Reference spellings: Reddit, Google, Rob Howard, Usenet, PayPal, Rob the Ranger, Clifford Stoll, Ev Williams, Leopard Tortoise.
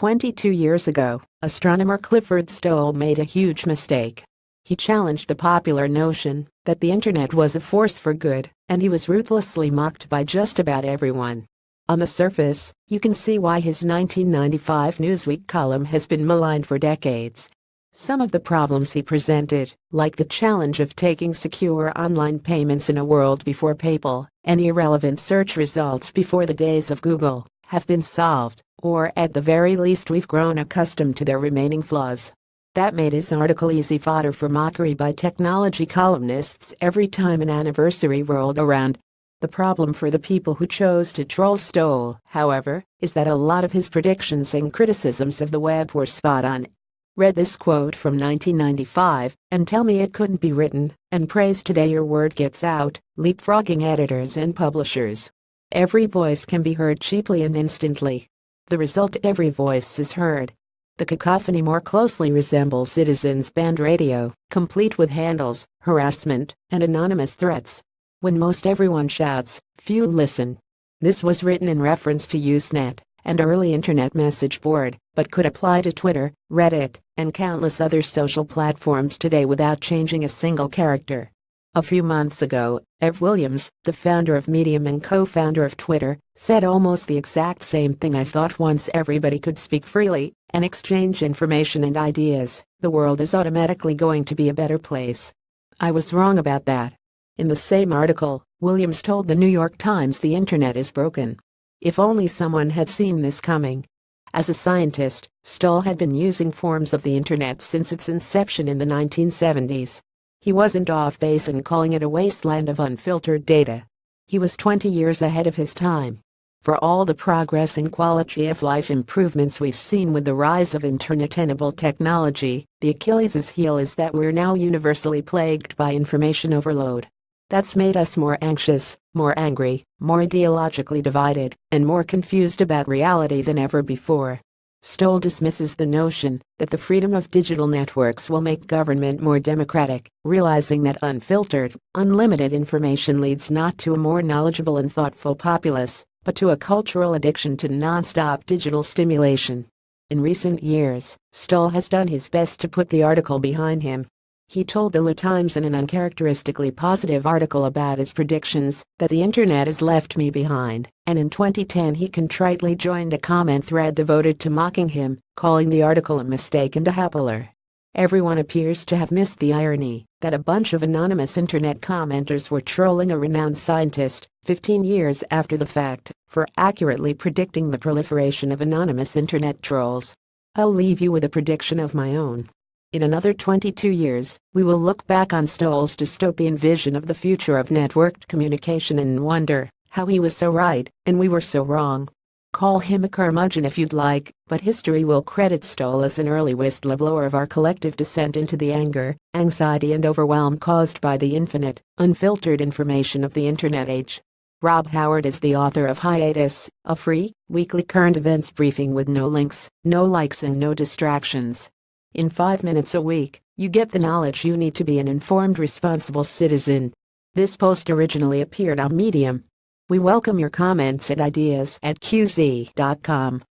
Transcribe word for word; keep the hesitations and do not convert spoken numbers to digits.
twenty-two years ago, astronomer Clifford Stoll made a huge mistake. He challenged the popular notion that the internet was a force for good, and he was ruthlessly mocked by just about everyone. On the surface, you can see why his nineteen ninety-five Newsweek column has been maligned for decades. Some of the problems he presented, like the challenge of taking secure online payments in a world before PayPal and irrelevant search results before the days of Google, have been solved, or at the very least we've grown accustomed to their remaining flaws. That made his article easy fodder for mockery by technology columnists every time an anniversary rolled around. The problem for the people who chose to troll Stoll, however, is that a lot of his predictions and criticisms of the web were spot on. Read this quote from nineteen ninety-five, and tell me it couldn't be written, and praise today your word gets out, leapfrogging editors and publishers. Every voice can be heard cheaply and instantly. The result, every voice is heard. The cacophony more closely resembles citizens' band radio, complete with handles, harassment, and anonymous threats. When most everyone shouts, few listen. This was written in reference to Usenet, an early internet message board, but could apply to Twitter, Reddit, and countless other social platforms today without changing a single character. A few months ago, Ev Williams, the founder of Medium and co-founder of Twitter, said almost the exact same thing I thought. Once everybody could speak freely and exchange information and ideas, the world is automatically going to be a better place. I was wrong about that. In the same article, Williams told the New York Times the internet is broken. If only someone had seen this coming. As a scientist, Stoll had been using forms of the internet since its inception in the nineteen seventies. He wasn't off base in calling it a wasteland of unfiltered data. He was twenty years ahead of his time. For all the progress in quality of life improvements we've seen with the rise of internet-enabled technology, the Achilles' heel is that we're now universally plagued by information overload. That's made us more anxious, more angry, more ideologically divided, and more confused about reality than ever before. Stoll dismisses the notion that the freedom of digital networks will make government more democratic, realizing that unfiltered, unlimited information leads not to a more knowledgeable and thoughtful populace, but to a cultural addiction to non-stop digital stimulation. In recent years, Stoll has done his best to put the article behind him. He told the Le Times in an uncharacteristically positive article about his predictions that the internet has left me behind, and in twenty ten he contritely joined a comment thread devoted to mocking him, calling the article a mistake and a howler. Everyone appears to have missed the irony that a bunch of anonymous internet commenters were trolling a renowned scientist, fifteen years after the fact, for accurately predicting the proliferation of anonymous internet trolls. I'll leave you with a prediction of my own. In another twenty-two years, we will look back on Stoll's dystopian vision of the future of networked communication and wonder how he was so right and we were so wrong. Call him a curmudgeon if you'd like, but history will credit Stoll as an early whistleblower of our collective descent into the anger, anxiety and overwhelm caused by the infinite, unfiltered information of the internet age. Rob Howard is the author of Hiatus, a free, weekly current events briefing with no links, no likes and no distractions. In five minutes a week, you get the knowledge you need to be an informed, responsible citizen. This post originally appeared on Medium. We welcome your comments and ideas at Q Z dot com.